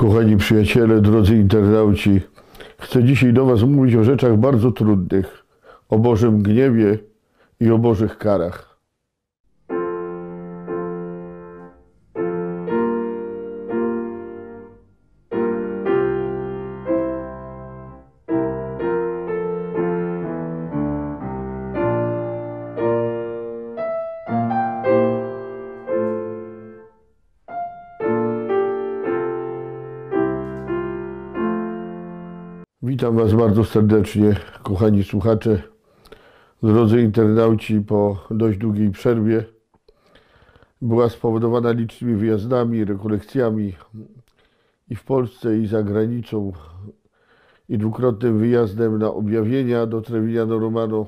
Kochani przyjaciele, drodzy internauci, chcę dzisiaj do Was mówić o rzeczach bardzo trudnych, o Bożym gniewie i o Bożych karach. Witam Was bardzo serdecznie, kochani słuchacze, drodzy internauci, po dość długiej przerwie. Była spowodowana licznymi wyjazdami, rekolekcjami i w Polsce, i za granicą, i dwukrotnym wyjazdem na objawienia do Trevignano Romano,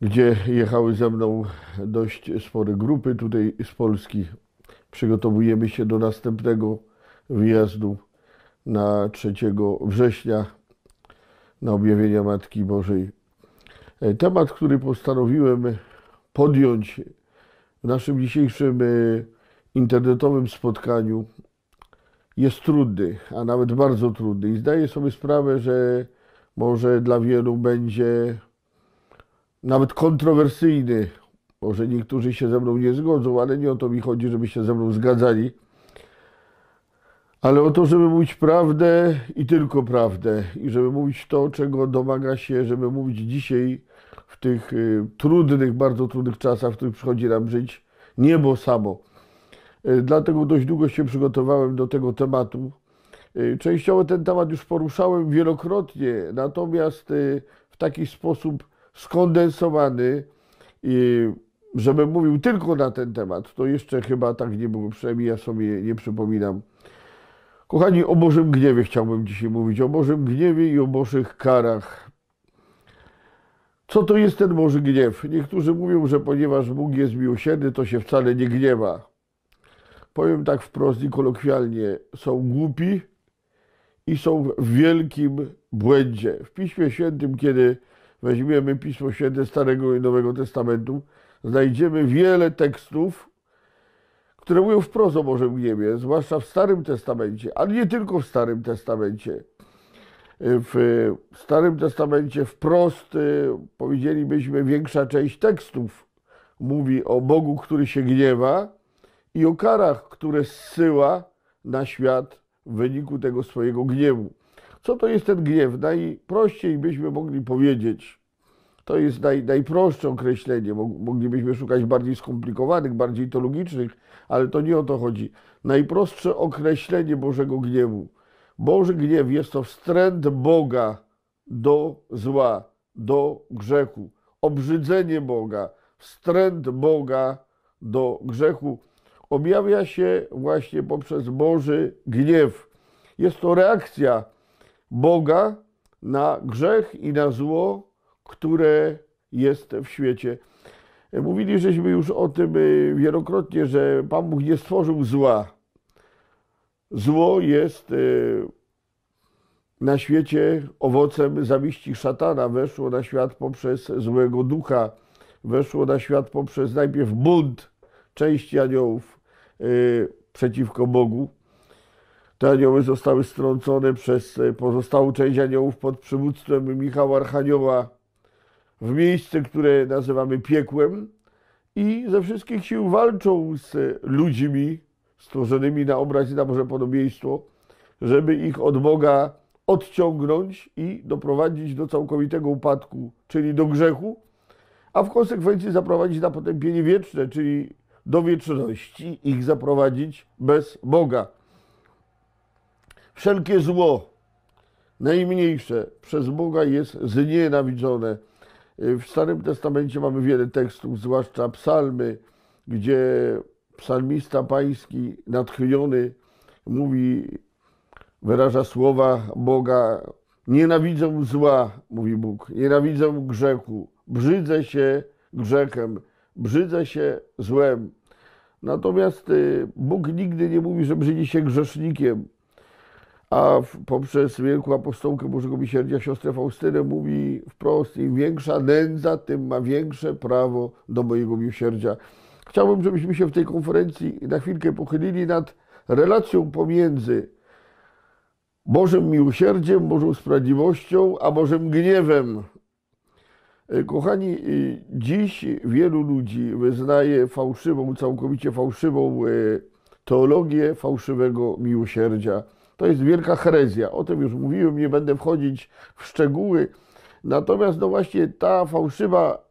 gdzie jechały ze mną dość spore grupy tutaj z Polski. Przygotowujemy się do następnego wyjazdu na 3 września, na objawienia Matki Bożej. Temat, który postanowiłem podjąć w naszym dzisiejszym internetowym spotkaniu, jest trudny, a nawet bardzo trudny. I zdaję sobie sprawę, że może dla wielu będzie nawet kontrowersyjny. Może niektórzy się ze mną nie zgodzą, ale nie o to mi chodzi, żeby się ze mną zgadzali. Ale o to, żeby mówić prawdę i tylko prawdę i żeby mówić to, czego domaga się, żeby mówić dzisiaj w tych trudnych, bardzo trudnych czasach, w których przychodzi nam żyć niebo samo. Dlatego dość długo się przygotowałem do tego tematu. Częściowo ten temat już poruszałem wielokrotnie, natomiast w taki sposób skondensowany, żebym mówił tylko na ten temat, to jeszcze chyba tak nie było, przynajmniej ja sobie nie przypominam. Kochani, o Bożym gniewie chciałbym dzisiaj mówić, o Bożym gniewie i o Bożych karach. Co to jest ten Boży gniew? Niektórzy mówią, że ponieważ Bóg jest miłosierny, to się wcale nie gniewa. Powiem tak wprost i kolokwialnie, są głupi i są w wielkim błędzie. W Piśmie Świętym, kiedy weźmiemy Pismo Święte Starego i Nowego Testamentu, znajdziemy wiele tekstów, które mówią wprost o Bożym gniewie, zwłaszcza w Starym Testamencie, ale nie tylko w Starym Testamencie. W Starym Testamencie wprost, powiedzielibyśmy, większa część tekstów mówi o Bogu, który się gniewa i o karach, które zsyła na świat w wyniku tego swojego gniewu. Co to jest ten gniew? Najprościej byśmy mogli powiedzieć. To jest najprostsze określenie, moglibyśmy szukać bardziej skomplikowanych, bardziej teologicznych, ale to nie o to chodzi. Najprostsze określenie Bożego gniewu. Boży gniew jest to wstręt Boga do zła, do grzechu, obrzydzenie Boga, wstręt Boga do grzechu. Objawia się właśnie poprzez Boży gniew. Jest to reakcja Boga na grzech i na zło, które jest w świecie. Mówili żeśmy już o tym wielokrotnie, że Pan Bóg nie stworzył zła. Zło jest na świecie owocem zawiści szatana. Weszło na świat poprzez złego ducha. Weszło na świat poprzez najpierw bunt części aniołów przeciwko Bogu. Te anioły zostały strącone przez pozostałą część aniołów pod przywództwem Michała Archanioła w miejsce, które nazywamy piekłem, i ze wszystkich sił walczą z ludźmi stworzonymi na obraz i na Boże podobieństwo, żeby ich od Boga odciągnąć i doprowadzić do całkowitego upadku, czyli do grzechu, a w konsekwencji zaprowadzić na potępienie wieczne, czyli do wieczności ich zaprowadzić bez Boga. Wszelkie zło, najmniejsze, przez Boga jest znienawidzone. W Starym Testamencie mamy wiele tekstów, zwłaszcza psalmy, gdzie psalmista pański natchniony mówi, wyraża słowa Boga. Nienawidzę zła, mówi Bóg, nienawidzę grzechu, brzydzę się grzechem, brzydzę się złem. Natomiast Bóg nigdy nie mówi, że brzydzi się grzesznikiem. A poprzez wielką apostołkę Bożego Miłosierdzia siostrę Faustynę mówi wprost, im większa nędza, tym ma większe prawo do mojego miłosierdzia. Chciałbym, żebyśmy się w tej konferencji na chwilkę pochylili nad relacją pomiędzy Bożym miłosierdziem, Bożą sprawiedliwością, a Bożym gniewem. Kochani, dziś wielu ludzi wyznaje fałszywą, całkowicie fałszywą teologię fałszywego miłosierdzia. To jest wielka herezja. O tym już mówiłem, nie będę wchodzić w szczegóły. Natomiast no właśnie ta fałszywa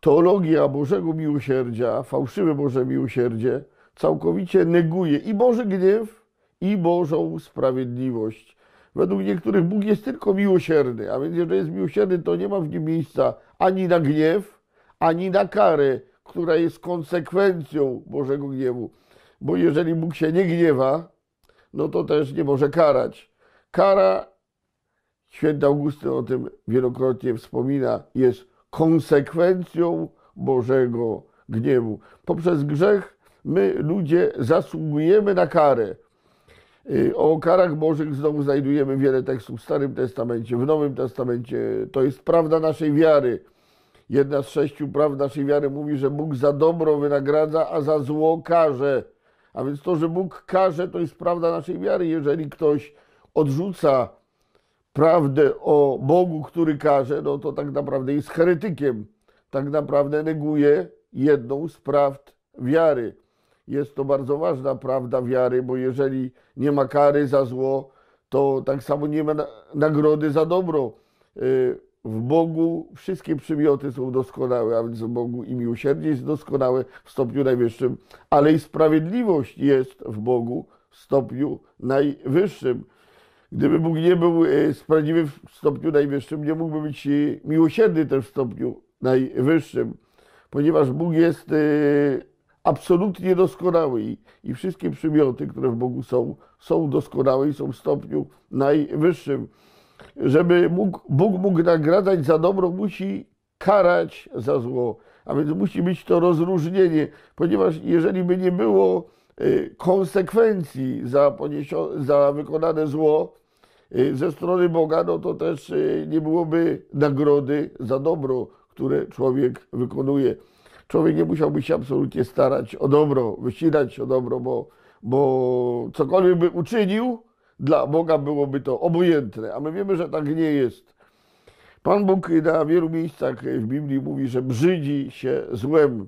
teologia Bożego miłosierdzia, fałszywe Boże miłosierdzie całkowicie neguje i Boży gniew, i Bożą sprawiedliwość. Według niektórych Bóg jest tylko miłosierny, a więc jeżeli jest miłosierny, to nie ma w nim miejsca ani na gniew, ani na karę, która jest konsekwencją Bożego gniewu. Bo jeżeli Bóg się nie gniewa, no to też nie może karać. Kara, święty Augustyn o tym wielokrotnie wspomina, jest konsekwencją Bożego gniewu. Poprzez grzech my, ludzie, zasługujemy na karę. O karach Bożych znowu znajdujemy wiele tekstów w Starym Testamencie, w Nowym Testamencie. To jest prawda naszej wiary. Jedna z 6 praw naszej wiary mówi, że Bóg za dobro wynagradza, a za zło karze. A więc to, że Bóg karze, to jest prawda naszej wiary. Jeżeli ktoś odrzuca prawdę o Bogu, który karze, no to tak naprawdę jest heretykiem. Tak naprawdę neguje jedną z prawd wiary. Jest to bardzo ważna prawda wiary, bo jeżeli nie ma kary za zło, to tak samo nie ma nagrody za dobro. W Bogu wszystkie przymioty są doskonałe, a więc w Bogu i miłosierdzie jest doskonałe w stopniu najwyższym, ale i sprawiedliwość jest w Bogu w stopniu najwyższym. Gdyby Bóg nie był sprawiedliwy w stopniu najwyższym, nie mógłby być miłosierny też w stopniu najwyższym, ponieważ Bóg jest absolutnie doskonały i wszystkie przymioty, które w Bogu są, są doskonałe i są w stopniu najwyższym. Żeby Bóg mógł nagradzać za dobro, musi karać za zło. A więc musi być to rozróżnienie, ponieważ jeżeli by nie było konsekwencji za wykonane zło ze strony Boga, no to też nie byłoby nagrody za dobro, które człowiek wykonuje. Człowiek nie musiałby się absolutnie starać o dobro, wysilać o dobro, bo cokolwiek by uczynił, dla Boga byłoby to obojętne, a my wiemy, że tak nie jest. Pan Bóg na wielu miejscach w Biblii mówi, że brzydzi się złem.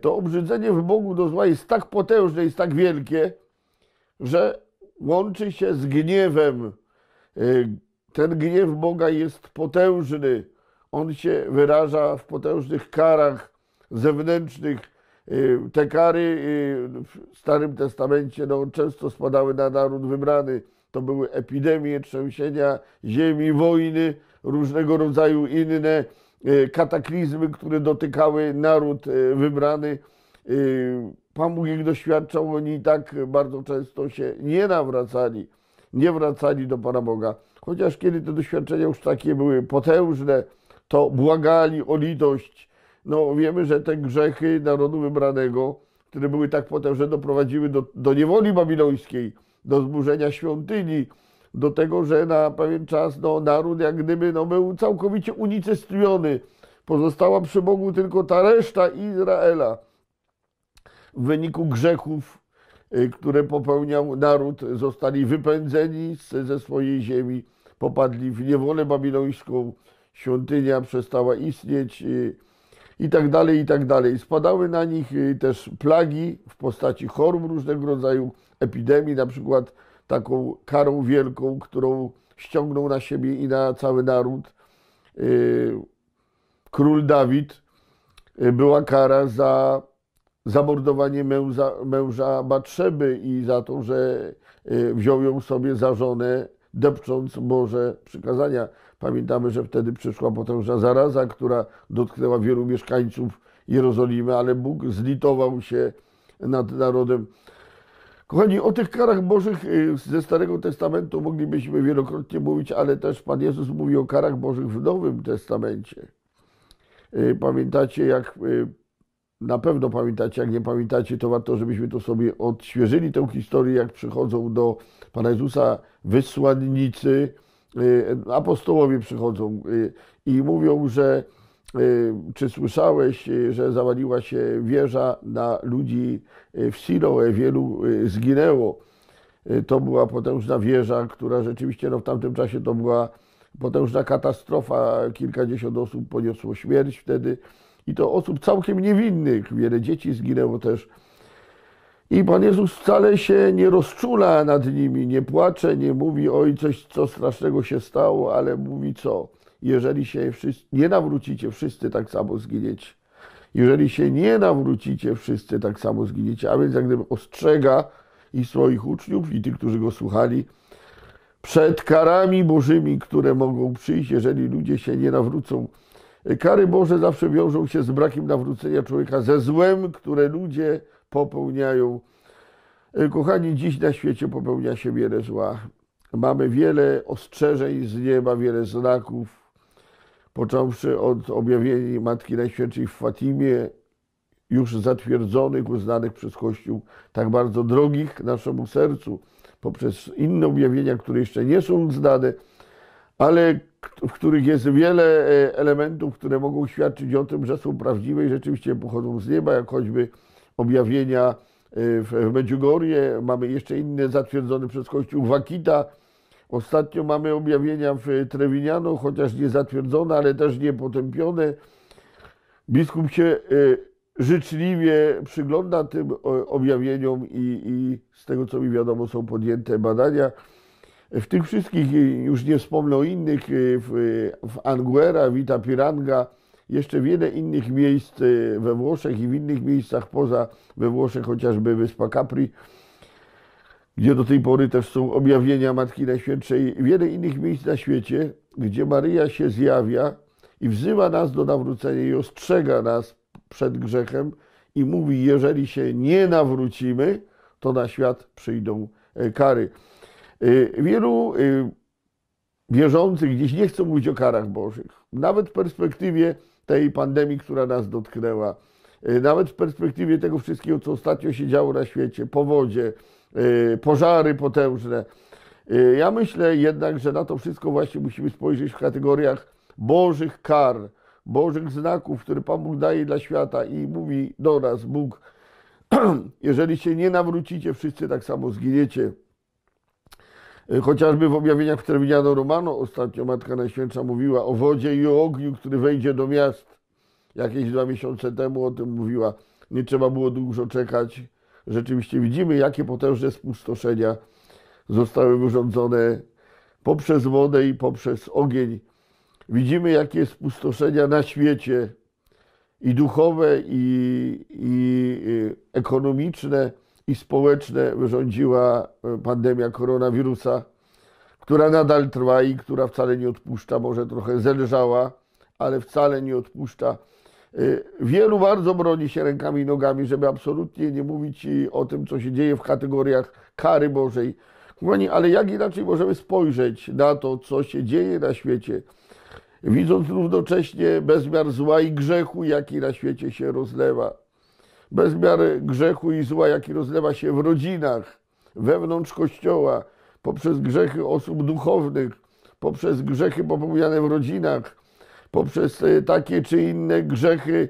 To obrzydzenie w Bogu do zła jest tak potężne, jest tak wielkie, że łączy się z gniewem. Ten gniew Boga jest potężny. On się wyraża w potężnych karach zewnętrznych. Te kary w Starym Testamencie często spadały na naród wybrany. To były epidemie, trzęsienia ziemi, wojny, różnego rodzaju inne kataklizmy, które dotykały naród wybrany. Pan Bóg ich doświadczał, oni tak bardzo często się nie wracali do Pana Boga. Chociaż kiedy te doświadczenia już takie były potężne, to błagali o litość. No wiemy, że te grzechy narodu wybranego, które były tak potężne, doprowadziły do niewoli babilońskiej, do zburzenia świątyni, do tego, że na pewien czas naród jak gdyby był całkowicie unicestwiony. Pozostała przy Bogu tylko ta reszta Izraela w wyniku grzechów, które popełniał naród. Zostali wypędzeni ze swojej ziemi, popadli w niewolę babilońską, świątynia przestała istnieć i tak dalej, i tak dalej. Spadały na nich też plagi w postaci chorób różnego rodzaju, epidemii, na przykład taką karą wielką, którą ściągnął na siebie i na cały naród król Dawid, była kara za zamordowanie męża Batszeby i za to, że wziął ją sobie za żonę, depcząc Boże przykazania. Pamiętamy, że wtedy przyszła potężna zaraza, która dotknęła wielu mieszkańców Jerozolimy, ale Bóg zlitował się nad narodem. Kochani, o tych karach Bożych ze Starego Testamentu moglibyśmy wielokrotnie mówić, ale też Pan Jezus mówi o karach Bożych w Nowym Testamencie. Pamiętacie, na pewno pamiętacie, jak nie pamiętacie, to warto, żebyśmy to sobie odświeżyli, tę historię, jak przychodzą do Pana Jezusa wysłannicy, apostołowie przychodzą i mówią, że Czy słyszałeś, że zawaliła się wieża na ludzi w Siloe? Wielu zginęło. To była potężna wieża, która rzeczywiście w tamtym czasie to była potężna katastrofa. Kilkadziesiąt osób poniosło śmierć wtedy. I to osób całkiem niewinnych. Wiele dzieci zginęło też. I Pan Jezus wcale się nie rozczula nad nimi, nie płacze, nie mówi: oj, coś co strasznego się stało, ale mówi co? Jeżeli się nie nawrócicie, wszyscy tak samo zginiecie. Jeżeli się nie nawrócicie, wszyscy tak samo zginiecie. A więc jak gdyby ostrzega i swoich uczniów, i tych, którzy go słuchali, przed karami bożymi, które mogą przyjść, jeżeli ludzie się nie nawrócą. Kary Boże zawsze wiążą się z brakiem nawrócenia człowieka, ze złem, które ludzie popełniają. Kochani, dziś na świecie popełnia się wiele zła. Mamy wiele ostrzeżeń z nieba, wiele znaków, począwszy od objawienia Matki Najświętszej w Fatimie, już zatwierdzonych, uznanych przez Kościół, tak bardzo drogich naszemu sercu, poprzez inne objawienia, które jeszcze nie są uznane, ale w których jest wiele elementów, które mogą świadczyć o tym, że są prawdziwe i rzeczywiście pochodzą z nieba, jak choćby objawienia w Medjugorje, mamy jeszcze inne zatwierdzone przez Kościół w Akita. Ostatnio mamy objawienia w Trevignano, chociaż nie zatwierdzone, ale też nie potępione. Biskup się życzliwie przygląda tym objawieniom i z tego, co mi wiadomo, są podjęte badania. W tych wszystkich, już nie wspomnę o innych, w Anguera, w Itapiranga, jeszcze wiele innych miejsc we Włoszech i w innych miejscach poza we Włoszech, chociażby Wyspa Capri, gdzie do tej pory też są objawienia Matki Najświętszej, wiele innych miejsc na świecie, gdzie Maryja się zjawia i wzywa nas do nawrócenia i ostrzega nas przed grzechem i mówi: jeżeli się nie nawrócimy, to na świat przyjdą kary. Wielu wierzących dziś nie chcą mówić o karach bożych. Nawet w perspektywie tej pandemii, która nas dotknęła, nawet w perspektywie tego wszystkiego, co ostatnio się działo na świecie, powodzie, pożary potężne. Ja myślę jednak, że na to wszystko właśnie musimy spojrzeć w kategoriach bożych kar, bożych znaków, które Pan Bóg daje dla świata i mówi do nas Bóg: jeżeli się nie nawrócicie, wszyscy tak samo zginiecie. Chociażby w objawieniach w Trevignano Romano ostatnio Matka Najświętsza mówiła o wodzie i o ogniu, który wejdzie do miast. Jakieś 2 miesiące temu o tym mówiła. Nie trzeba było dużo czekać. Rzeczywiście widzimy, jakie potężne spustoszenia zostały wyrządzone poprzez wodę i poprzez ogień. Widzimy, jakie spustoszenia na świecie, i duchowe, i ekonomiczne, i społeczne wyrządziła pandemia koronawirusa, która nadal trwa i która wcale nie odpuszcza, może trochę zelżała, ale wcale nie odpuszcza. Wielu bardzo broni się rękami i nogami, żeby absolutnie nie mówić o tym, co się dzieje w kategoriach kary Bożej. Ale jak inaczej możemy spojrzeć na to, co się dzieje na świecie, widząc równocześnie bezmiar zła i grzechu, jaki na świecie się rozlewa. Bezmiar grzechu i zła, jaki rozlewa się w rodzinach, wewnątrz Kościoła, poprzez grzechy osób duchownych, poprzez grzechy popełniane w rodzinach, poprzez takie czy inne grzechy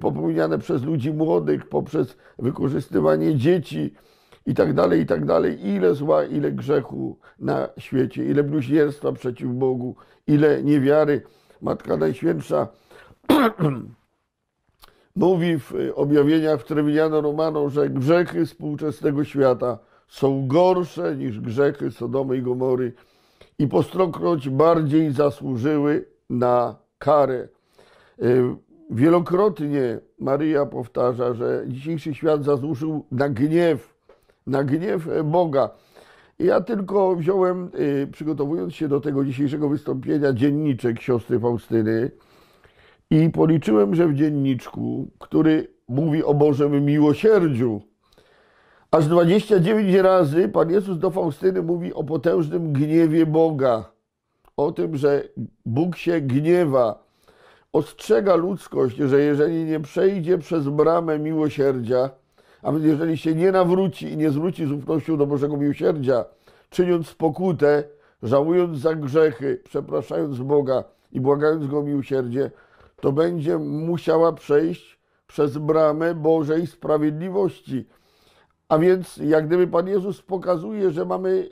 popełniane przez ludzi młodych, poprzez wykorzystywanie dzieci itd., itd. Ile zła, ile grzechu na świecie, ile bluźnierstwa przeciw Bogu, ile niewiary. Matka Najświętsza mówi w objawieniach w Trevignano Romano, że grzechy współczesnego świata są gorsze niż grzechy Sodomy i Gomory i po stokroć bardziej zasłużyły na karę. Wielokrotnie Maryja powtarza, że dzisiejszy świat zasłużył na gniew Boga. Ja tylko wziąłem, przygotowując się do tego dzisiejszego wystąpienia, dzienniczek siostry Faustyny, i policzyłem, że w dzienniczku, który mówi o Bożym miłosierdziu, aż 29 razy Pan Jezus do Faustyny mówi o potężnym gniewie Boga. O tym, że Bóg się gniewa. Ostrzega ludzkość, że jeżeli nie przejdzie przez bramę miłosierdzia, a więc jeżeli się nie nawróci i nie zwróci z ufnością do Bożego miłosierdzia, czyniąc pokutę, żałując za grzechy, przepraszając Boga i błagając Go o miłosierdzie, to będzie musiała przejść przez bramę Bożej Sprawiedliwości. A więc jak gdyby Pan Jezus pokazuje, że mamy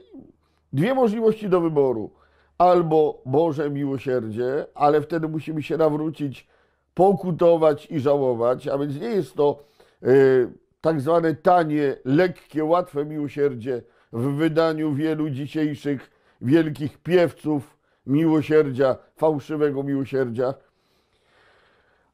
dwie możliwości do wyboru. Albo Boże miłosierdzie, ale wtedy musimy się nawrócić, pokutować i żałować. A więc nie jest to tak zwane tanie, lekkie, łatwe miłosierdzie w wydaniu wielu dzisiejszych wielkich piewców miłosierdzia, fałszywego miłosierdzia.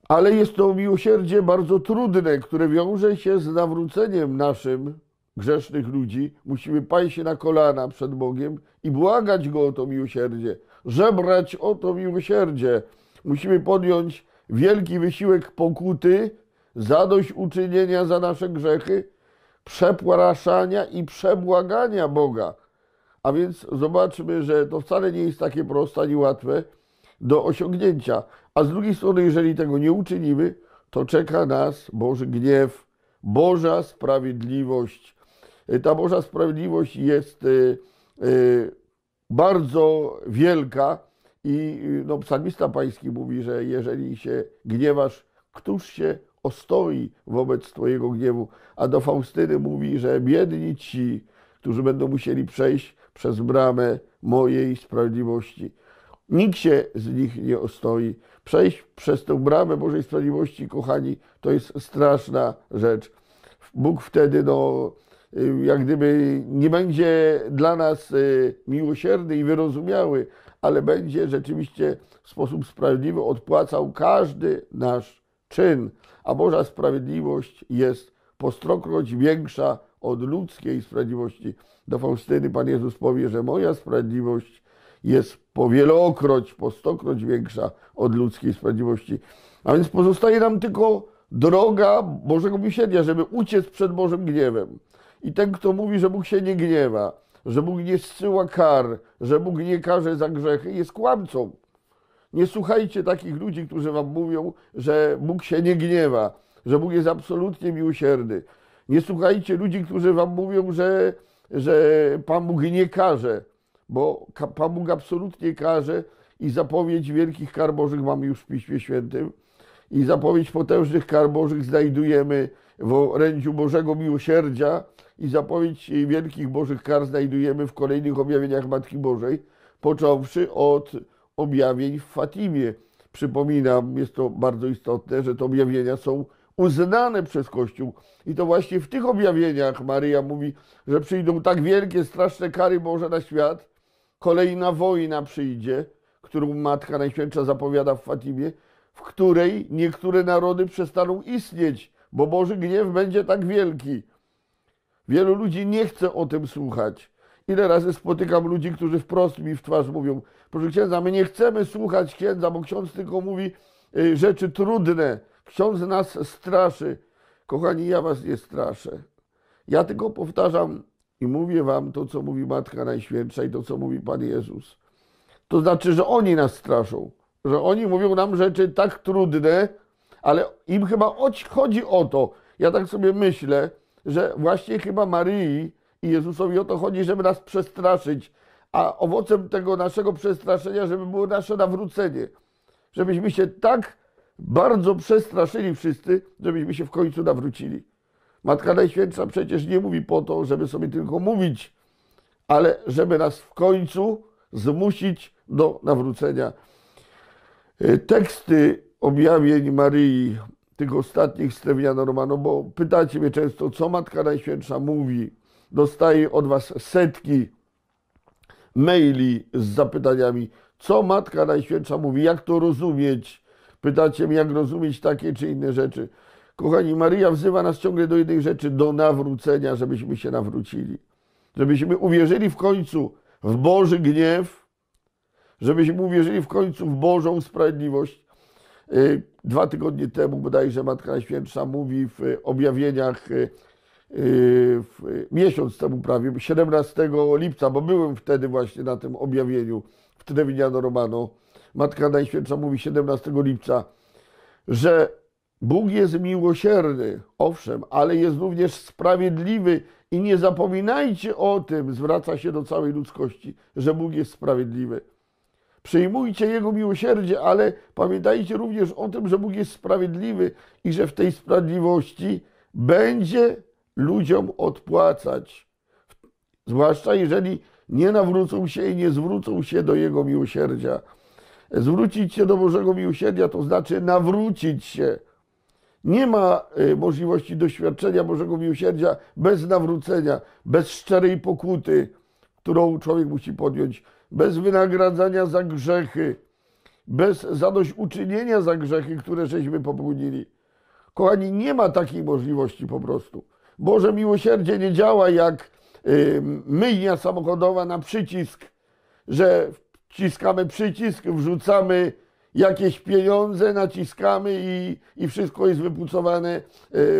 Ale jest to miłosierdzie bardzo trudne, które wiąże się z nawróceniem naszym grzesznych ludzi. Musimy paść się na kolana przed Bogiem i błagać Go o to miłosierdzie, żebrać o to miłosierdzie. Musimy podjąć wielki wysiłek pokuty, zadośćuczynienia za nasze grzechy, przepraszania i przebłagania Boga. A więc zobaczmy, że to wcale nie jest takie proste ani łatwe do osiągnięcia. A z drugiej strony, jeżeli tego nie uczynimy, to czeka nas Boży gniew, Boża sprawiedliwość. Ta Boża sprawiedliwość jest bardzo wielka i no, psalmista pański mówi, że jeżeli się gniewasz, któż się ostoi wobec Twojego gniewu? A do Faustyny mówi, że biedni ci, którzy będą musieli przejść przez bramę mojej sprawiedliwości. Nikt się z nich nie ostoi. Przejść przez tę bramę Bożej Sprawiedliwości, kochani, to jest straszna rzecz. Bóg wtedy, no, jak gdyby nie będzie dla nas miłosierny i wyrozumiały, ale będzie rzeczywiście w sposób sprawiedliwy odpłacał każdy nasz czyn. A Boża Sprawiedliwość jest po stokroć większa od ludzkiej sprawiedliwości. Do Faustyny Pan Jezus powie, że moja sprawiedliwość jest po wielokroć, po stokroć większa od ludzkiej sprawiedliwości. A więc pozostaje nam tylko droga Bożego miłosierdzia, żeby uciec przed Bożym gniewem. I ten, kto mówi, że Bóg się nie gniewa, że Bóg nie zsyła kar, że Bóg nie karze za grzechy, jest kłamcą. Nie słuchajcie takich ludzi, którzy wam mówią, że Bóg się nie gniewa, że Bóg jest absolutnie miłosierny. Nie słuchajcie ludzi, którzy wam mówią, że Pan Bóg nie karze, bo Pan Bóg absolutnie karze i zapowiedź wielkich kar Bożych mamy już w Piśmie Świętym i zapowiedź potężnych kar Bożych znajdujemy w orędziu Bożego Miłosierdzia i zapowiedź wielkich Bożych kar znajdujemy w kolejnych objawieniach Matki Bożej, począwszy od objawień w Fatimie. Przypominam, jest to bardzo istotne, że te objawienia są uznane przez Kościół. I to właśnie w tych objawieniach Maryja mówi, że przyjdą tak wielkie, straszne kary Boże na świat. Kolejna wojna przyjdzie, którą Matka Najświętsza zapowiada w Fatimie, w której niektóre narody przestaną istnieć, bo Boży gniew będzie tak wielki. Wielu ludzi nie chce o tym słuchać. Ile razy spotykam ludzi, którzy wprost mi w twarz mówią: proszę księdza, my nie chcemy słuchać księdza, bo ksiądz tylko mówi rzeczy trudne. Ksiądz nas straszy. Kochani, ja was nie straszę. Ja tylko powtarzam i mówię wam to, co mówi Matka Najświętsza i to, co mówi Pan Jezus. To znaczy, że oni nas straszą, że oni mówią nam rzeczy tak trudne, ale im chyba chodzi o to. Ja tak sobie myślę, że właśnie chyba Maryi i Jezusowi o to chodzi, żeby nas przestraszyć, a owocem tego naszego przestraszenia, żeby było nasze nawrócenie. Żebyśmy się tak bardzo przestraszyli wszyscy, żebyśmy się w końcu nawrócili. Matka Najświętsza przecież nie mówi po to, żeby sobie tylko mówić, ale żeby nas w końcu zmusić do nawrócenia. Teksty objawień Maryi, tych ostatnich z Trevignano Romano, bo pytacie mnie często, co Matka Najświętsza mówi. Dostaję od was setki maili z zapytaniami, co Matka Najświętsza mówi, jak to rozumieć. Pytacie mnie, jak rozumieć takie czy inne rzeczy. Kochani, Maryja wzywa nas ciągle do jednej rzeczy, do nawrócenia, żebyśmy się nawrócili. Żebyśmy uwierzyli w końcu w Boży gniew, żebyśmy uwierzyli w końcu w Bożą sprawiedliwość. 2 tygodnie temu bodajże Matka Najświętsza mówi w objawieniach, miesiąc temu prawie, 17 lipca, bo byłem wtedy właśnie na tym objawieniu w Trevignano Romano. Matka Najświętsza mówi 17 lipca, że Bóg jest miłosierny, owszem, ale jest również sprawiedliwy i nie zapominajcie o tym, zwraca się do całej ludzkości, że Bóg jest sprawiedliwy. Przyjmujcie Jego miłosierdzie, ale pamiętajcie również o tym, że Bóg jest sprawiedliwy i że w tej sprawiedliwości będzie ludziom odpłacać. Zwłaszcza jeżeli nie nawrócą się i nie zwrócą się do Jego miłosierdzia. Zwrócić się do Bożego miłosierdzia to znaczy nawrócić się. Nie ma możliwości doświadczenia Bożego miłosierdzia bez nawrócenia, bez szczerej pokuty, którą człowiek musi podjąć, bez wynagradzania za grzechy, bez zadośćuczynienia za grzechy, które żeśmy popełnili. Kochani, nie ma takiej możliwości po prostu. Boże miłosierdzie nie działa jak myjnia samochodowa na przycisk, że wciskamy przycisk, wrzucamy jakieś pieniądze, naciskamy i wszystko jest wypucowane,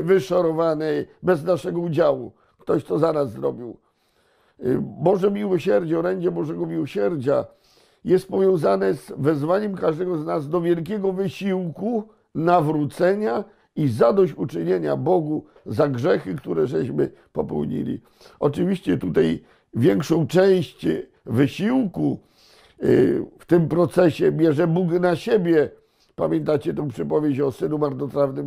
wyszorowane bez naszego udziału. Ktoś to zaraz zrobił. Boże miłosierdzie, orędzie Bożego miłosierdzia jest powiązane z wezwaniem każdego z nas do wielkiego wysiłku, nawrócenia i zadośćuczynienia Bogu za grzechy, które żeśmy popełnili. Oczywiście tutaj większą część wysiłku w tym procesie bierze Bóg na siebie. Pamiętacie tę przypowieść o synu marnotrawnym,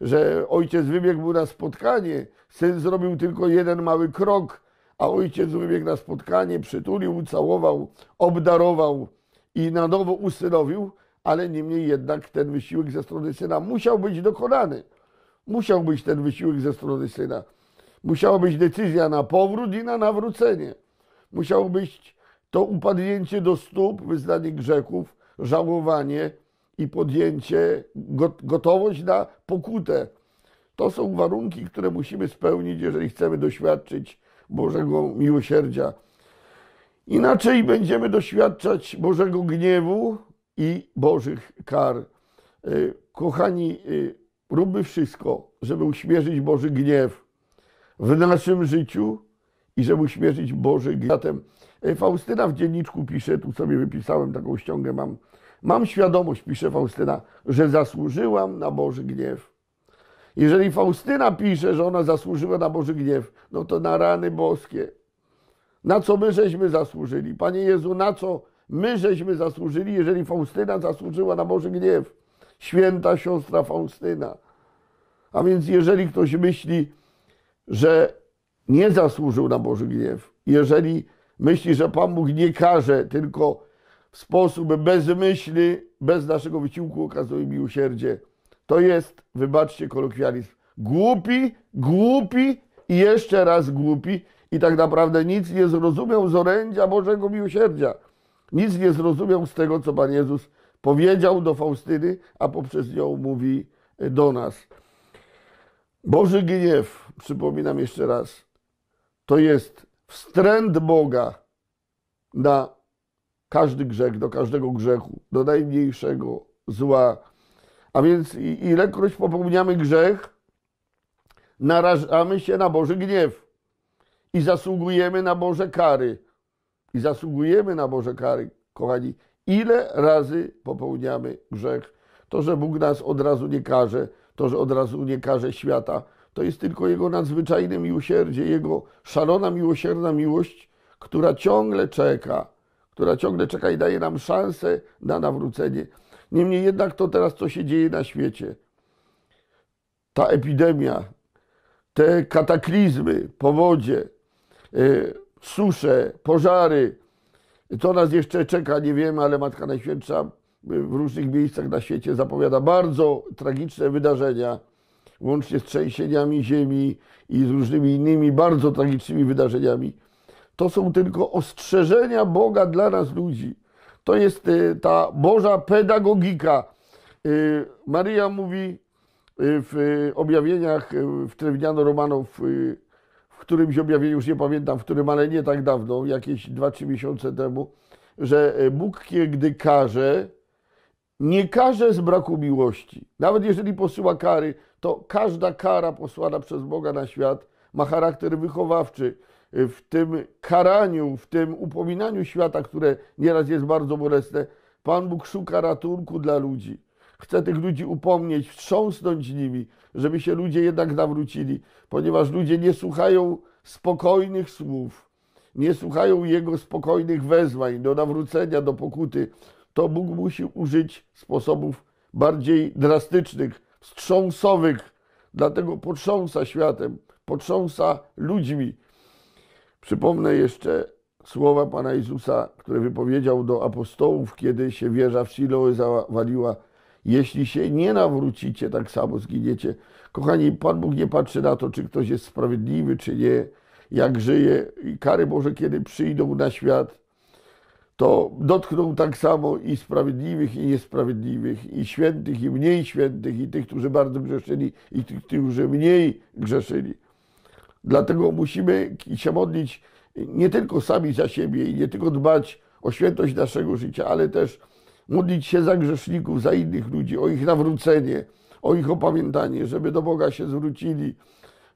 że ojciec wybiegł mu na spotkanie, syn zrobił tylko jeden mały krok, a ojciec wybiegł na spotkanie, przytulił, ucałował, obdarował i na nowo usynowił, ale niemniej jednak ten wysiłek ze strony syna musiał być dokonany. Musiał być ten wysiłek ze strony syna. Musiała być decyzja na powrót i na nawrócenie. Musiał być to upadnięcie do stóp, wyznanie grzechów, żałowanie i podjęcie, gotowość na pokutę. To są warunki, które musimy spełnić, jeżeli chcemy doświadczyć Bożego miłosierdzia. Inaczej będziemy doświadczać Bożego gniewu i Bożych kar. Kochani, róbmy wszystko, żeby uśmierzyć Boży gniew w naszym życiu i żeby uśmierzyć Boży gniew. Zatem Faustyna w dzienniczku pisze, tu sobie wypisałem taką ściągę, mam świadomość, pisze Faustyna, że zasłużyłam na Boży gniew. Jeżeli Faustyna pisze, że ona zasłużyła na Boży gniew, no to na rany boskie. Na co my żeśmy zasłużyli? Panie Jezu, na co my żeśmy zasłużyli, jeżeli Faustyna zasłużyła na Boży gniew? Święta siostra Faustyna. A więc jeżeli ktoś myśli, że nie zasłużył na Boży gniew, jeżeli myśli, że Pan Bóg nie karze, tylko w sposób bezmyślny, bez naszego wysiłku okazuje miłosierdzie, to jest, wybaczcie kolokwializm, głupi, głupi i jeszcze raz głupi i tak naprawdę nic nie zrozumiał z orędzia Bożego miłosierdzia. Nic nie zrozumiał z tego, co Pan Jezus powiedział do Faustyny, a poprzez nią mówi do nas. Boży gniew, przypominam jeszcze raz, to jest wstręt Boga na każdy grzech, do każdego grzechu, do najmniejszego zła. A więc ilekroć popełniamy grzech, narażamy się na Boży gniew i zasługujemy na Boże kary. I zasługujemy na Boże kary, kochani. Ile razy popełniamy grzech? To, że Bóg nas od razu nie karze, to, że od razu nie karze świata, to jest tylko Jego nadzwyczajne miłosierdzie, Jego szalona, miłosierna miłość, która ciągle czeka i daje nam szansę na nawrócenie. Niemniej jednak to teraz, co się dzieje na świecie, ta epidemia, te kataklizmy, powodzie, susze, pożary, co nas jeszcze czeka, nie wiemy, ale Matka Najświętsza w różnych miejscach na świecie zapowiada bardzo tragiczne wydarzenia, łącznie z trzęsieniami ziemi i z różnymi innymi bardzo tragicznymi wydarzeniami. To są tylko ostrzeżenia Boga dla nas ludzi. To jest ta Boża pedagogika. Maryja mówi w objawieniach w Trevignano Romano, w którymś objawieniu, już nie pamiętam, w którym, ale nie tak dawno, jakieś 2-3 miesiące temu, że Bóg, gdy karze, nie karze z braku miłości. Nawet jeżeli posyła kary, to każda kara posłana przez Boga na świat ma charakter wychowawczy. W tym karaniu, w tym upominaniu świata, które nieraz jest bardzo bolesne, Pan Bóg szuka ratunku dla ludzi. Chce tych ludzi upomnieć, wstrząsnąć nimi, żeby się ludzie jednak nawrócili, ponieważ ludzie nie słuchają spokojnych słów, nie słuchają jego spokojnych wezwań do nawrócenia, do pokuty, to Bóg musi użyć sposobów bardziej drastycznych, wstrząsowych. Dlatego potrząsa światem, potrząsa ludźmi. Przypomnę jeszcze słowa Pana Jezusa, które wypowiedział do apostołów, kiedy się wieża w Siloe zawaliła. Jeśli się nie nawrócicie, tak samo zginiecie. Kochani, Pan Bóg nie patrzy na to, czy ktoś jest sprawiedliwy, czy nie, jak żyje. I kary Boże, kiedy przyjdą na świat, to dotkną tak samo i sprawiedliwych, i niesprawiedliwych, i świętych, i mniej świętych, i tych, którzy bardzo grzeszyli, i tych, którzy mniej grzeszyli. Dlatego musimy się modlić nie tylko sami za siebie i nie tylko dbać o świętość naszego życia, ale też modlić się za grzeszników, za innych ludzi, o ich nawrócenie, o ich opamiętanie, żeby do Boga się zwrócili,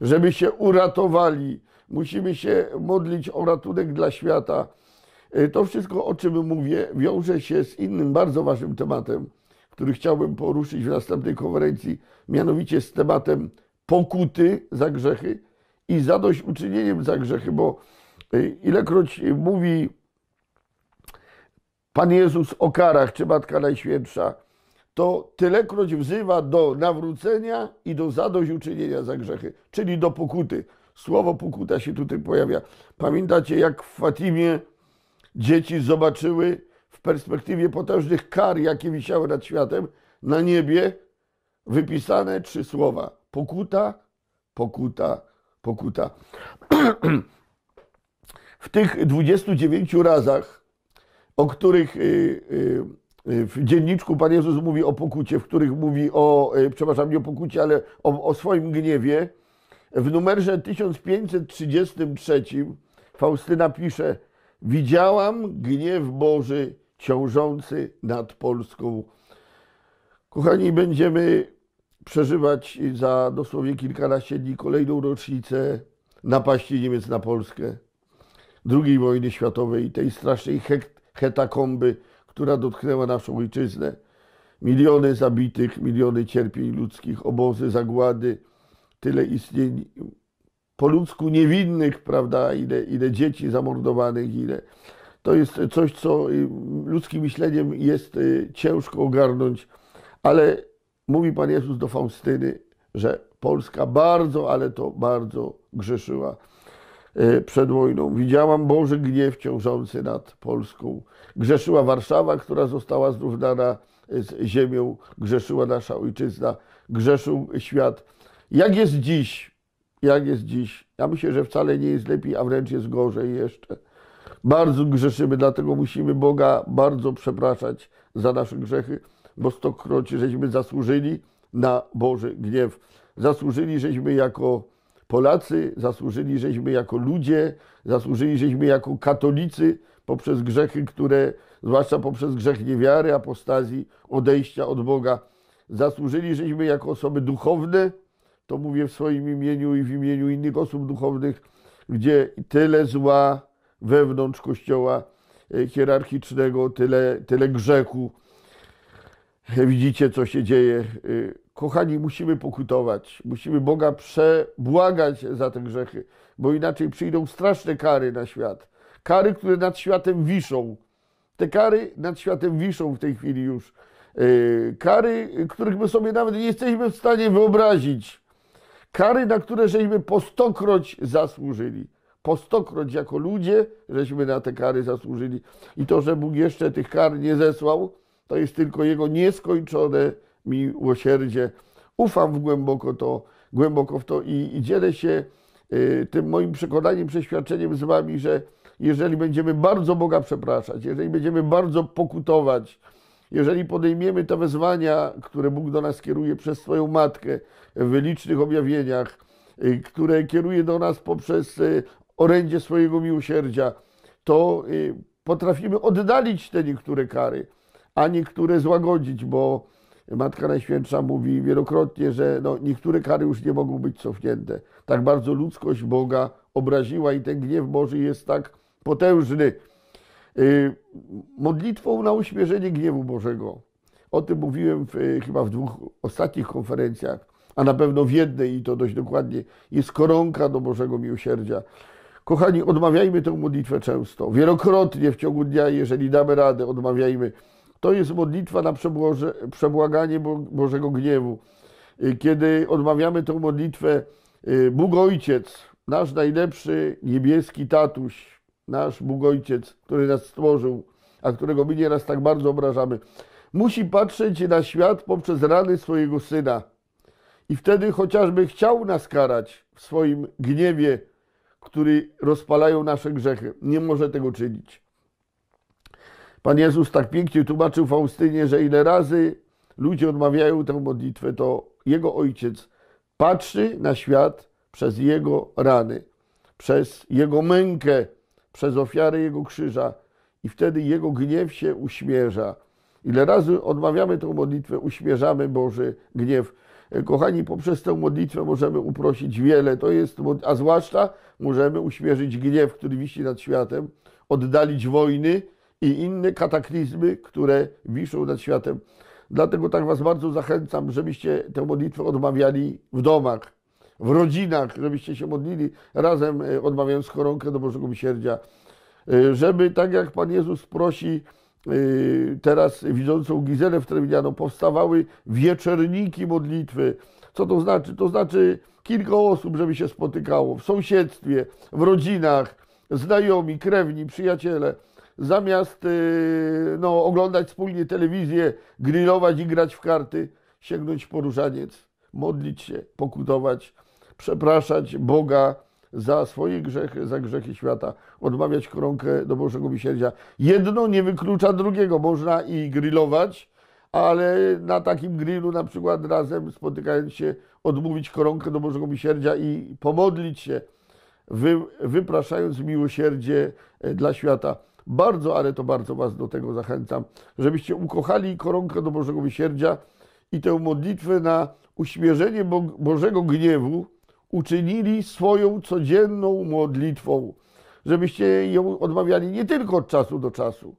żeby się uratowali. Musimy się modlić o ratunek dla świata. To wszystko, o czym mówię, wiąże się z innym bardzo ważnym tematem, który chciałbym poruszyć w następnej konferencji, mianowicie z tematem pokuty za grzechy i zadośćuczynieniem za grzechy, bo ilekroć mówi Pan Jezus o karach, czy Matka Najświętsza, to tylekroć wzywa do nawrócenia i do zadośćuczynienia za grzechy, czyli do pokuty. Słowo pokuta się tutaj pojawia. Pamiętacie, jak w Fatimie dzieci zobaczyły w perspektywie potężnych kar, jakie wisiały nad światem, na niebie wypisane 3 słowa. Pokuta, pokuta, pokuta. W tych 29 razach, o których w dzienniczku Pan Jezus mówi o pokucie, w których mówi o, przepraszam, nie o pokucie, ale o swoim gniewie, w numerze 1533 Faustyna pisze: widziałam gniew Boży ciążący nad Polską. Kochani, będziemy przeżywać za dosłownie kilkanaście dni kolejną rocznicę napaści Niemiec na Polskę, II wojny światowej, tej strasznej hekatomby, która dotknęła naszą ojczyznę. Miliony zabitych, miliony cierpień ludzkich, obozy zagłady, tyle istnień po ludzku niewinnych, prawda, ile dzieci zamordowanych, ile. To jest coś, co ludzkim myśleniem jest ciężko ogarnąć, ale mówi Pan Jezus do Faustyny, że Polska bardzo, ale to bardzo grzeszyła przed wojną. Widziałam Boży gniew ciążący nad Polską. Grzeszyła Warszawa, która została zrównana z ziemią. Grzeszyła nasza ojczyzna. Grzeszył świat. Jak jest dziś? Jak jest dziś? Ja myślę, że wcale nie jest lepiej, a wręcz jest gorzej jeszcze. Bardzo grzeszymy, dlatego musimy Boga bardzo przepraszać za nasze grzechy, bo stokroć żeśmy zasłużyli na Boży gniew. Zasłużyli żeśmy jako Polacy, zasłużyli żeśmy jako ludzie, zasłużyli żeśmy jako katolicy poprzez grzechy, które, zwłaszcza poprzez grzech niewiary, apostazji, odejścia od Boga. Zasłużyli żeśmy jako osoby duchowne, to mówię w swoim imieniu i w imieniu innych osób duchownych, gdzie tyle zła wewnątrz Kościoła hierarchicznego, tyle grzechu. Widzicie, co się dzieje. Kochani, musimy pokutować, musimy Boga przebłagać za te grzechy, bo inaczej przyjdą straszne kary na świat. Kary, które nad światem wiszą. Te kary nad światem wiszą w tej chwili już. Kary, których my sobie nawet nie jesteśmy w stanie wyobrazić. Kary, na które żeśmy po 100-kroć zasłużyli. Po 100-kroć jako ludzie żeśmy na te kary zasłużyli. I to, że Bóg jeszcze tych kar nie zesłał, to jest tylko Jego nieskończone miłosierdzie. Ufam głęboko w to i dzielę się tym moim przekonaniem, przeświadczeniem z Wami, że jeżeli będziemy bardzo Boga przepraszać, jeżeli będziemy bardzo pokutować, jeżeli podejmiemy te wezwania, które Bóg do nas kieruje przez swoją Matkę w licznych objawieniach, które kieruje do nas poprzez orędzie swojego miłosierdzia, to potrafimy oddalić te niektóre kary, a niektóre złagodzić, bo Matka Najświętsza mówi wielokrotnie, że niektóre kary już nie mogą być cofnięte. Tak bardzo ludzkość Boga obraziła i ten gniew Boży jest tak potężny. Modlitwą na uśmierzenie gniewu Bożego. O tym mówiłem chyba w 2 ostatnich konferencjach, a na pewno w jednej i to dość dokładnie, jest koronka do Bożego miłosierdzia. Kochani, odmawiajmy tę modlitwę często, wielokrotnie w ciągu dnia, jeżeli damy radę, odmawiajmy. To jest modlitwa na przebłaganie Bożego gniewu. Kiedy odmawiamy tę modlitwę, Bóg Ojciec, nasz najlepszy niebieski tatuś, nasz Bóg Ojciec, który nas stworzył, a którego my nieraz tak bardzo obrażamy, musi patrzeć na świat poprzez rany swojego Syna. I wtedy chociażby chciał nas karać w swoim gniewie, który rozpalają nasze grzechy, nie może tego czynić. Pan Jezus tak pięknie tłumaczył Faustynie, że ile razy ludzie odmawiają tę modlitwę, to Jego Ojciec patrzy na świat przez Jego rany, przez Jego mękę, przez ofiary Jego krzyża i wtedy Jego gniew się uśmierza. Ile razy odmawiamy tę modlitwę, uśmierzamy Boży gniew. Kochani, poprzez tę modlitwę możemy uprosić wiele, a zwłaszcza możemy uśmierzyć gniew, który wisi nad światem, oddalić wojny i inne kataklizmy, które wiszą nad światem. Dlatego tak Was bardzo zachęcam, żebyście tę modlitwę odmawiali w domach, w rodzinach, żebyście się modlili razem, odmawiając koronkę do Bożego Miłosierdzia. Żeby, tak jak Pan Jezus prosi teraz widzącą Gizelę w Trevignano, powstawały wieczerniki modlitwy. Co to znaczy? To znaczy kilka osób, żeby się spotykało w sąsiedztwie, w rodzinach, znajomi, krewni, przyjaciele. Zamiast oglądać wspólnie telewizję, grillować i grać w karty, sięgnąć po różaniec, modlić się, pokutować, przepraszać Boga za swoje grzechy, za grzechy świata, odmawiać koronkę do Bożego Miłosierdzia. Jedno nie wyklucza drugiego. Można i grillować, ale na takim grillu na przykład razem spotykając się odmówić koronkę do Bożego Miłosierdzia i pomodlić się, wypraszając miłosierdzie dla świata. Bardzo, ale to bardzo Was do tego zachęcam, żebyście ukochali koronkę do Bożego Miłosierdzia i tę modlitwę na uśmierzenie Bożego gniewu uczynili swoją codzienną modlitwą, żebyście ją odmawiali nie tylko od czasu do czasu,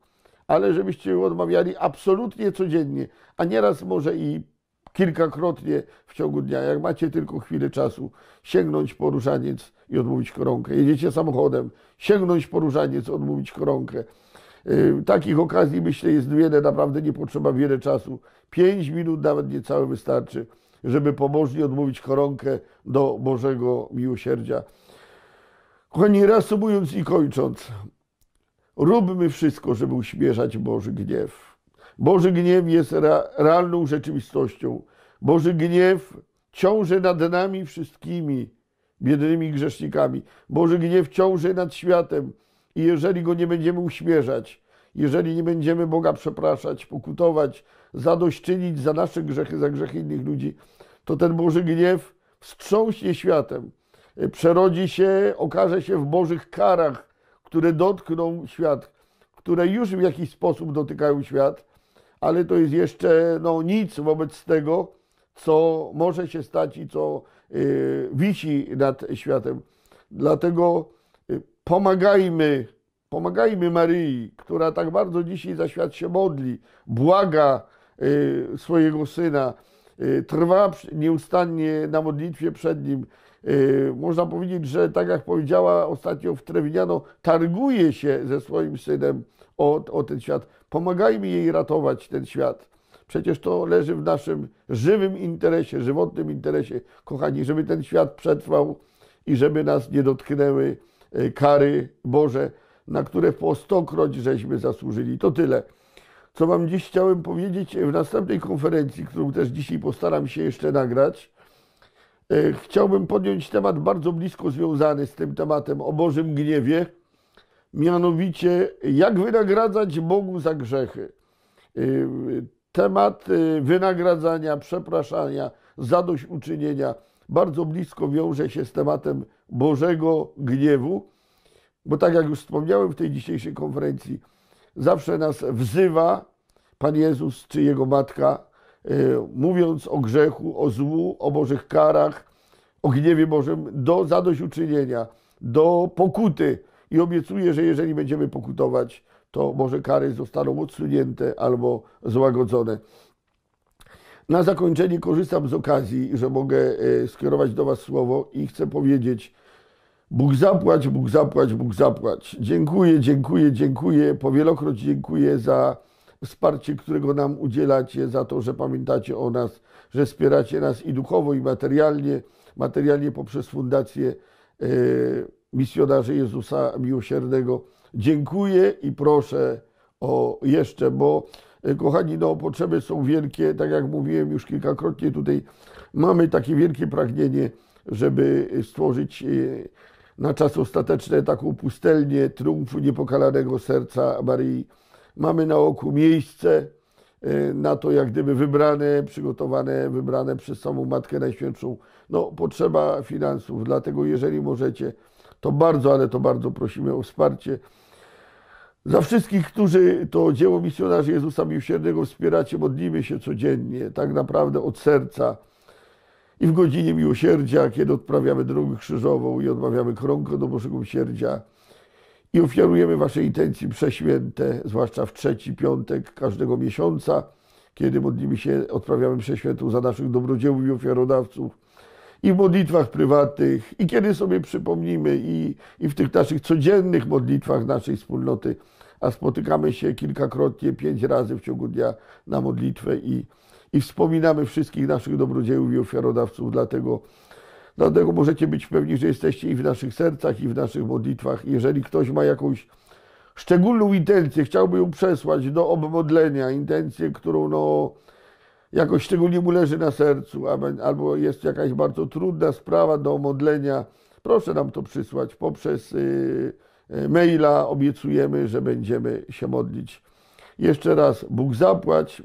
ale żebyście ją odmawiali absolutnie codziennie, a nieraz może i kilkakrotnie w ciągu dnia, jak macie tylko chwilę czasu, sięgnąć po różaniec i odmówić koronkę. Jedziecie samochodem, sięgnąć po różaniec, odmówić koronkę. Takich okazji, myślę, jest wiele, naprawdę nie potrzeba wiele czasu. 5 minut nawet niecałe wystarczy, żeby pobożnie odmówić koronkę do Bożego Miłosierdzia. Kochani, reasumując i kończąc, róbmy wszystko, żeby uśmierzać Boży gniew. Boży gniew jest realną rzeczywistością. Boży gniew ciąży nad nami wszystkimi, biednymi grzesznikami. Boży gniew ciąży nad światem i jeżeli go nie będziemy uśmierzać, jeżeli nie będziemy Boga przepraszać, pokutować, zadośćczynić za nasze grzechy, za grzechy innych ludzi, to ten Boży gniew wstrząśnie światem, przerodzi się, okaże się w Bożych karach, które dotkną świat, które już w jakiś sposób dotykają świat, ale to jest jeszcze nic wobec tego, co może się stać i co wisi nad światem. Dlatego pomagajmy Maryi, która tak bardzo dzisiaj za świat się modli, błaga swojego Syna, trwa nieustannie na modlitwie przed Nim. Można powiedzieć, że tak jak powiedziała ostatnio w Trevignano, targuje się ze swoim Synem o ten świat. Pomagajmy jej ratować ten świat. Przecież to leży w naszym żywym interesie, żywotnym interesie, kochani, żeby ten świat przetrwał i żeby nas nie dotknęły kary Boże, na które po 100-kroć żeśmy zasłużyli. To tyle, co Wam dziś chciałem powiedzieć. W następnej konferencji, którą też dzisiaj postaram się jeszcze nagrać, chciałbym podjąć temat bardzo blisko związany z tym tematem o Bożym gniewie, mianowicie jak wynagradzać Bogu za grzechy. Temat wynagradzania, przepraszania, zadośćuczynienia bardzo blisko wiąże się z tematem Bożego gniewu, bo tak jak już wspomniałem w tej dzisiejszej konferencji, zawsze nas wzywa Pan Jezus czy Jego Matka, mówiąc o grzechu, o złu, o Bożych karach, o gniewie Bożym, do zadośćuczynienia, do pokuty. I obiecuję, że jeżeli będziemy pokutować, to Boże kary zostaną odsunięte albo złagodzone. Na zakończenie korzystam z okazji, że mogę skierować do Was słowo i chcę powiedzieć, Bóg zapłać, Dziękuję, dziękuję, powielokroć dziękuję za wsparcie, którego nam udzielacie, za to, że pamiętacie o nas, że wspieracie nas i duchowo, i materialnie, poprzez Fundację Misjonarzy Jezusa Miłosiernego. Dziękuję i proszę o jeszcze, bo kochani, no potrzeby są wielkie, tak jak mówiłem już kilkakrotnie tutaj, mamy takie wielkie pragnienie, żeby stworzyć na czas ostateczny taką pustelnię triumfu niepokalanego serca Maryi. Mamy na oku miejsce na to, jak gdyby wybrane, przygotowane, wybrane przez samą Matkę Najświętszą. No, potrzeba finansów, dlatego jeżeli możecie, to bardzo, ale to bardzo prosimy o wsparcie. Za wszystkich, którzy to dzieło misjonarzy Jezusa Miłosiernego wspieracie, modlimy się codziennie, tak naprawdę od serca. I w godzinie miłosierdzia, kiedy odprawiamy drogę krzyżową i odmawiamy krąg do Bożego Miłosierdzia i ofiarujemy Wasze intencji prześwięte, zwłaszcza w trzeci piątek każdego miesiąca, kiedy modlimy się, odprawiamy przeświętą za naszych dobrodziełów i ofiarodawców i w modlitwach prywatnych i kiedy sobie przypomnimy i w tych naszych codziennych modlitwach naszej wspólnoty, a spotykamy się kilkakrotnie, 5 razy w ciągu dnia na modlitwę i wspominamy wszystkich naszych dobrodziejów i ofiarodawców, dlatego możecie być pewni, że jesteście i w naszych sercach, i w naszych modlitwach. Jeżeli ktoś ma jakąś szczególną intencję, chciałby ją przesłać do obmodlenia, intencję, którą no, jakoś szczególnie mu leży na sercu, albo jest jakaś bardzo trudna sprawa do omodlenia, proszę nam to przysłać poprzez maila. Obiecujemy, że będziemy się modlić. Jeszcze raz, Bóg zapłać,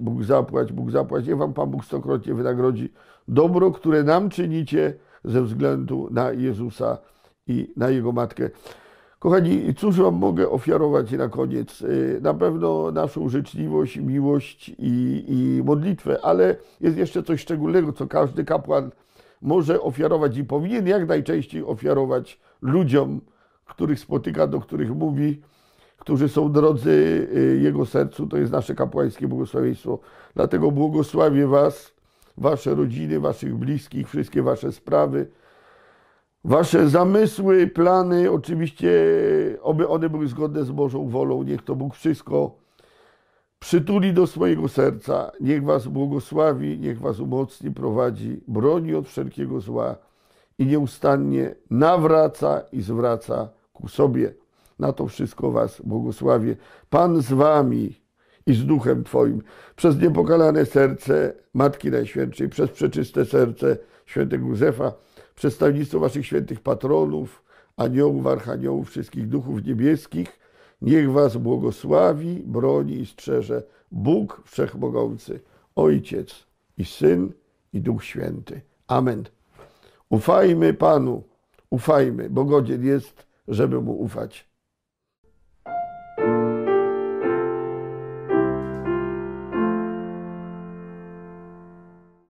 niech Wam Pan Bóg stokrotnie wynagrodzi dobro, które nam czynicie ze względu na Jezusa i na Jego Matkę. Kochani, cóż Wam mogę ofiarować na koniec? Na pewno naszą życzliwość, miłość i modlitwę, ale jest jeszcze coś szczególnego, co każdy kapłan może ofiarować i powinien jak najczęściej ofiarować ludziom, których spotyka, do których mówi, którzy są drodzy Jego sercu, to jest nasze kapłańskie błogosławieństwo. Dlatego błogosławię Was, Wasze rodziny, Waszych bliskich, wszystkie Wasze sprawy, Wasze zamysły, plany, oczywiście, oby one były zgodne z Bożą wolą. Niech to Bóg wszystko przytuli do swojego serca. Niech Was błogosławi, niech Was umocni, prowadzi, broni od wszelkiego zła i nieustannie nawraca i zwraca ku sobie. Na to wszystko Was błogosławię. Pan z Wami i z Duchem Twoim. Przez niepokalane serce Matki Najświętszej, przez przeczyste serce świętego Józefa, przez tajemnictwo Waszych świętych patronów, aniołów, archaniołów, wszystkich duchów niebieskich, niech Was błogosławi, broni i strzeże Bóg Wszechmogący, Ojciec i Syn i Duch Święty. Amen. Ufajmy Panu, ufajmy, bo godzien jest, żeby Mu ufać.